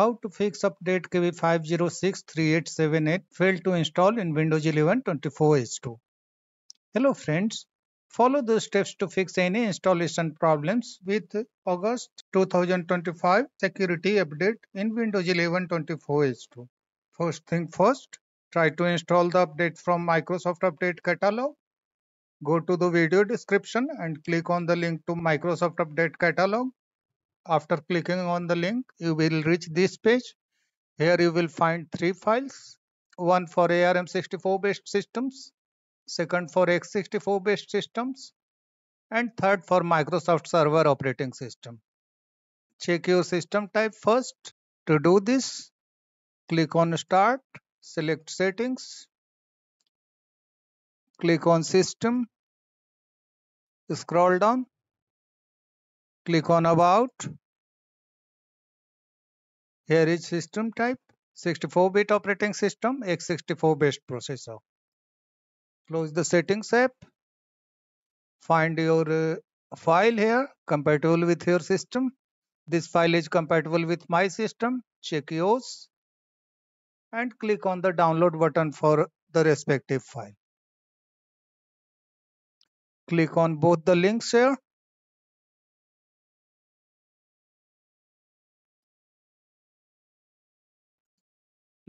How to fix update KB5063878 failed to install in Windows 11 24H2. Hello friends, follow the steps to fix any installation problems with August 2025 security update in Windows 11 24H2. First thing first, try to install the update from Microsoft Update Catalog. Go to the video description and click on the link to Microsoft Update Catalog. After clicking on the link, you will reach this page. Here you will find three files, one for ARM64 based systems, second for x64 based systems, and third for Microsoft Server operating system. Check your system type first. To do this, click on Start, select Settings, click on System, scroll down, click on About. Here is system type, 64-bit operating system, x64 based processor. Close the Settings app, find your file here, compatible with your system. This file is compatible with my system, check yours, and click on the Download button for the respective file. Click on both the links here.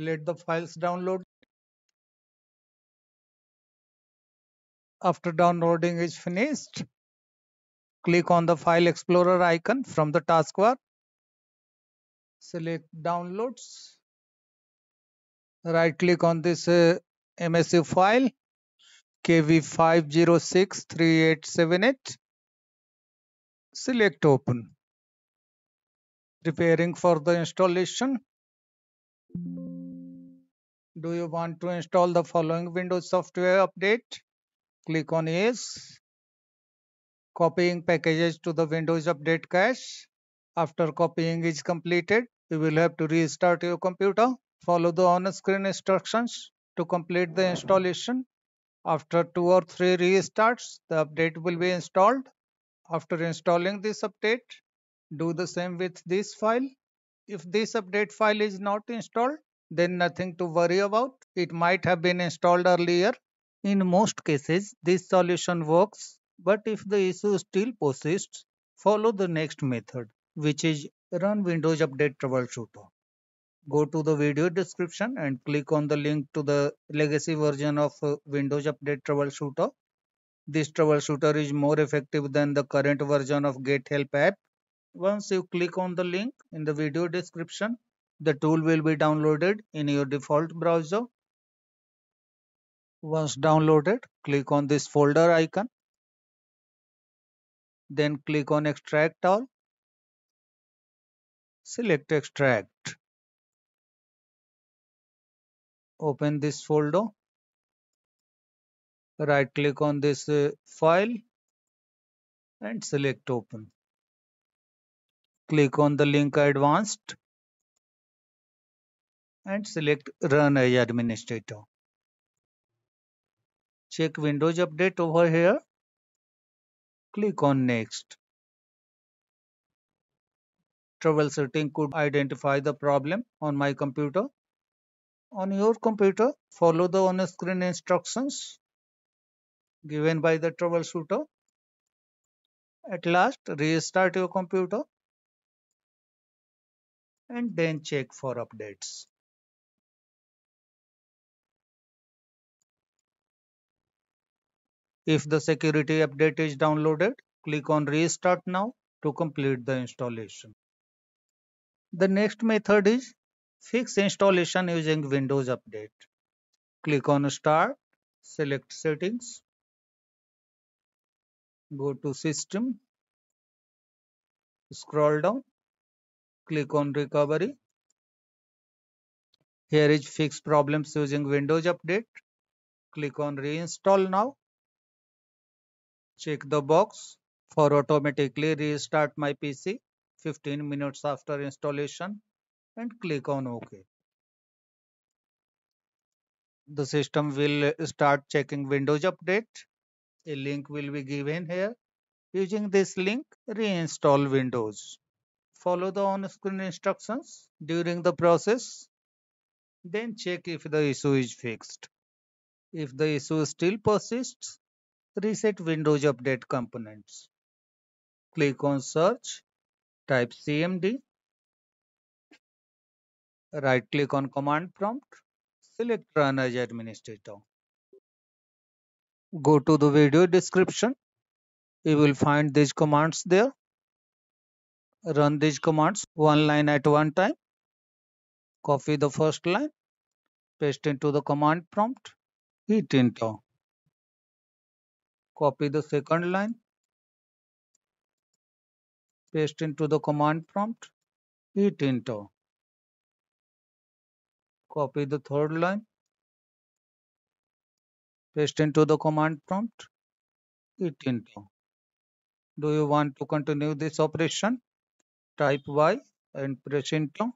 Let the files download. After downloading is finished, click on the File Explorer icon from the taskbar. Select Downloads. Right click on this MSU file, KB5063878. Select Open. Preparing for the installation. Do you want to install the following Windows software update? Click on Yes. Copying packages to the Windows update cache. After copying is completed, you will have to restart your computer. Follow the on-screen instructions to complete the installation. After 2 or 3 restarts, the update will be installed. After installing this update, do the same with this file. If this update file is not installed, then nothing to worry about. It might have been installed earlier. In most cases, this solution works, but if the issue still persists, follow the next method, which is Run Windows Update Troubleshooter. Go to the video description and click on the link to the legacy version of Windows Update Troubleshooter. This troubleshooter is more effective than the current version of Get Help app. Once you click on the link in the video description, the tool will be downloaded in your default browser. Once downloaded, click on this folder icon. Then click on Extract All. Select Extract. Open this folder. Right click on this file and select Open. Click on the link Advanced and select Run as Administrator. Check Windows Update over here. Click on Next. Troubleshooting could identify the problem on my computer. On your computer, follow the on-screen instructions given by the troubleshooter. At last, restart your computer and then check for updates. If the security update is downloaded, click on Restart Now to complete the installation. The next method is Fix Installation using Windows Update. Click on Start, select Settings, go to System, scroll down, click on Recovery. Here is Fix Problems using Windows Update. Click on Reinstall Now. Check the box for automatically restart my PC 15 minutes after installation and click on OK. The system will start checking Windows Update. A link will be given here. Using this link, reinstall Windows. follow the on-screen instructions during the process, then check if the issue is fixed. If the issue still persists, reset Windows Update components. Click on Search, type CMD, right-click on Command Prompt, select Run as Administrator. Go to the video description. You will find these commands there. Run these commands one line at one time. Copy the first line, paste into the command prompt, hit enter. Copy the second line, paste into the command prompt, hit enter. Copy the third line, paste into the command prompt, hit enter. Do you want to continue this operation? Type Y and press enter.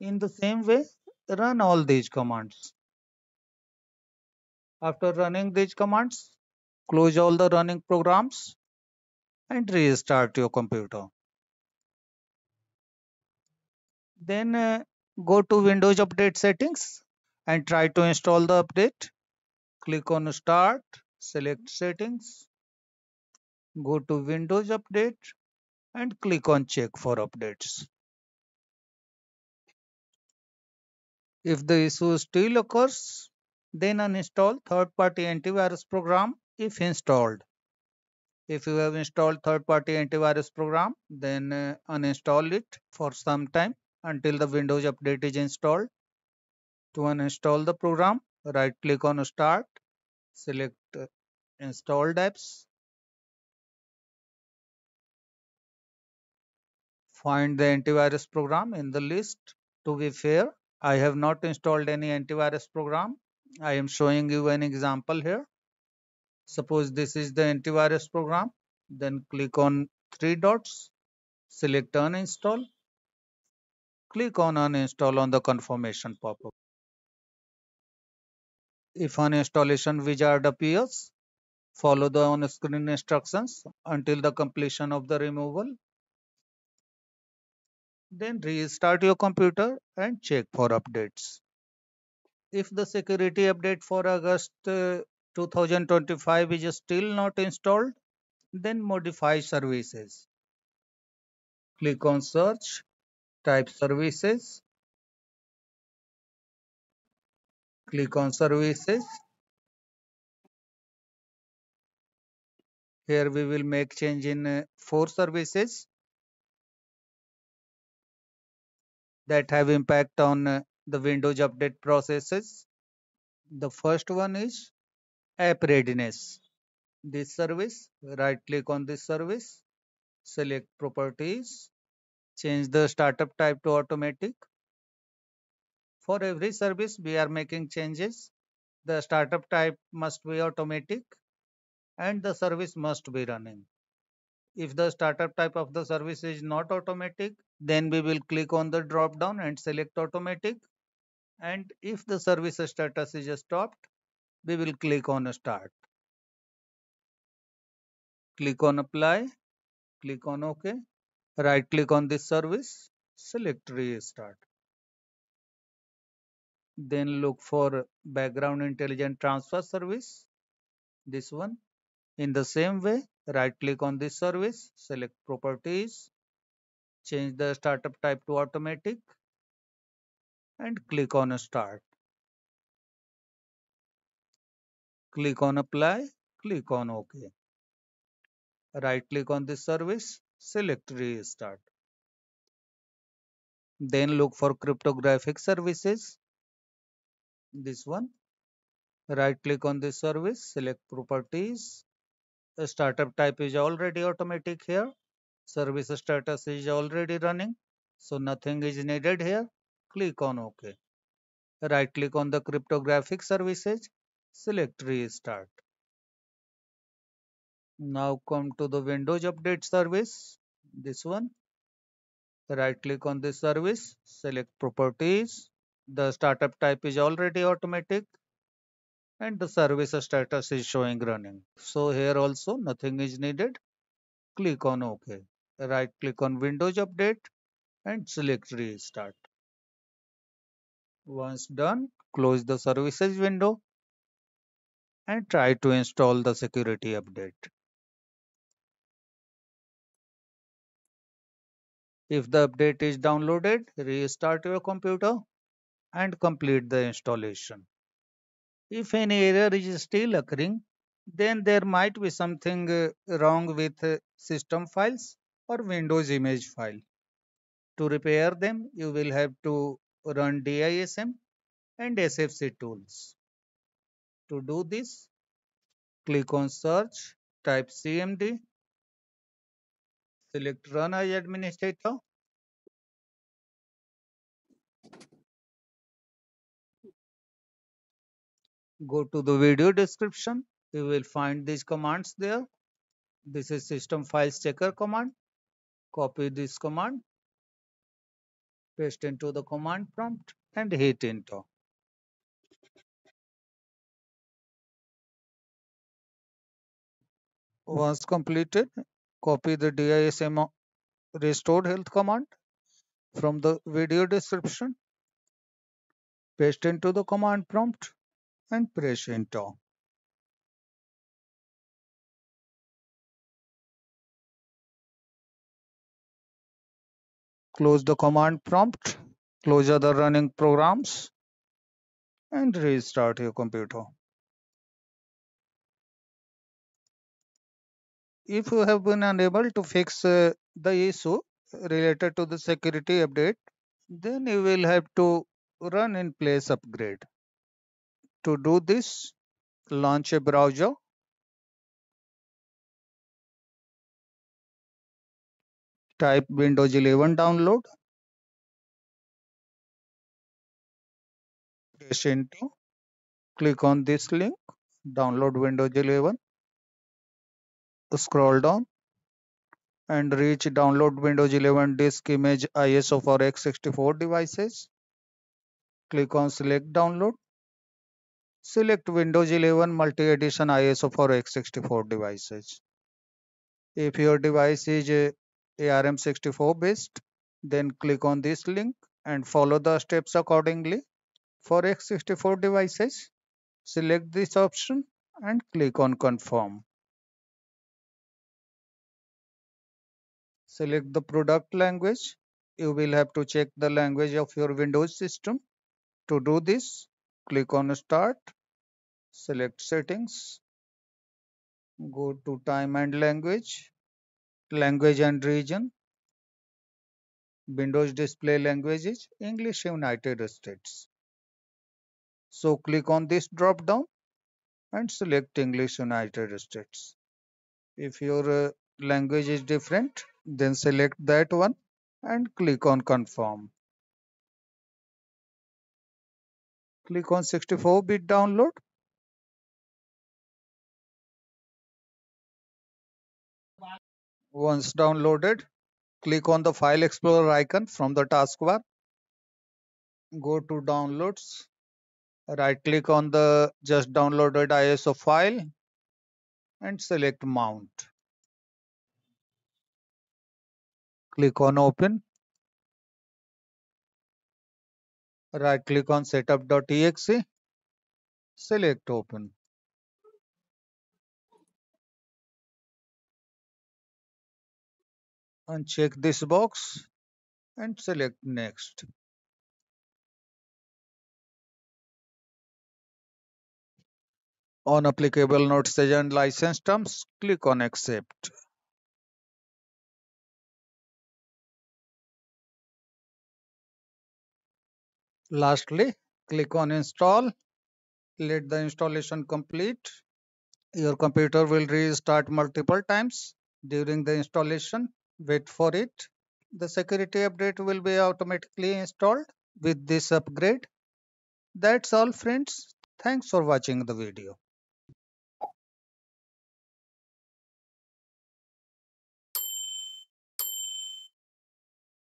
In the same way, run all these commands. After running these commands, close all the running programs and restart your computer. Then go to Windows Update Settings and try to install the update. Click on Start, select Settings, go to Windows Update and click on Check for Updates. If the issue still occurs, then uninstall third-party antivirus program if installed. If you have installed third-party antivirus program, then uninstall it for some time until the Windows update is installed. To uninstall the program, right-click on Start, select Installed Apps. Find the antivirus program in the list. To be fair, I have not installed any antivirus program. I am showing you an example here. Suppose this is the antivirus program. Then click on three dots. Select uninstall. Click on uninstall on the confirmation pop-up. If an installation wizard appears, follow the on-screen instructions until the completion of the removal. Then restart your computer and check for updates. If the security update for August 2025 is still not installed, then modify services. Click on Search, type Services, click on Services. Here we will make change in 4 services that have impact on the Windows update processes. The first one is app readiness. This service, right click on this service, select properties, change the startup type to automatic. For every service we are making changes. The startup type must be automatic and the service must be running. If the startup type of the service is not automatic, then we will click on the drop down and select automatic. And if the service status is stopped, we will click on start. Click on apply, click on OK, right click on this service, select restart. Then look for background intelligent transfer service, this one. In the same way, right click on this service, select properties, change the startup type to automatic and click on start. Click on apply, click on OK. Right click on this service, select restart. Then look for cryptographic services, this one. Right click on this service, select properties. The startup type is already automatic here. Service status is already running, so nothing is needed here. Click on OK. Right click on the cryptographic services, select restart. Now come to the Windows Update service, this one. Right click on this service, select properties. The startup type is already automatic and the service status is showing running. So here also nothing is needed. Click on OK. right click on Windows Update and select Restart. Once done, close the services window and try to install the security update. If the update is downloaded, restart your computer and complete the installation. If any error is still occurring, then there might be something wrong with system files or Windows image file. To repair them, you will have to run DISM and SFC tools. To do this, click on Search, type CMD, select Run as Administrator. Go to the video description. You will find these commands there. This is System Files Checker command. Copy this command, paste into the command prompt and hit enter. Once completed, copy the DISM restored health command from the video description, paste into the command prompt and press enter. Close the command prompt, close other running programs and restart your computer. If you have been unable to fix the issue related to the security update, then you will have to run in place upgrade. To do this, launch a browser. Type Windows 11 download. Press enter. Click on this link. Download Windows 11. Scroll down and reach Download Windows 11 Disk Image ISO for x64 devices. Click on Select Download. Select Windows 11 Multi Edition ISO for x64 devices. If your device is ARM64 based, then click on this link and follow the steps accordingly. For x64 devices, select this option and click on Confirm. Select the product language. You will have to check the language of your Windows system. To do this, click on Start, select Settings, go to Time and Language, Language and Region. Windows display language is English United States. So click on this drop down and select English United States. If your language is different, then select that one and click on Confirm. Click on 64-bit download. Once downloaded, click on the File Explorer icon from the taskbar. Go to Downloads. Right click on the just downloaded ISO file and select Mount. Click on Open. Right click on Setup.exe. Select Open. Uncheck this box and select Next. On applicable notes and license terms, click on Accept. Lastly, click on Install. Let the installation complete. Your computer will restart multiple times during the installation. Wait for it. The security update will be automatically installed with this upgrade. That's all, friends. Thanks for watching the video.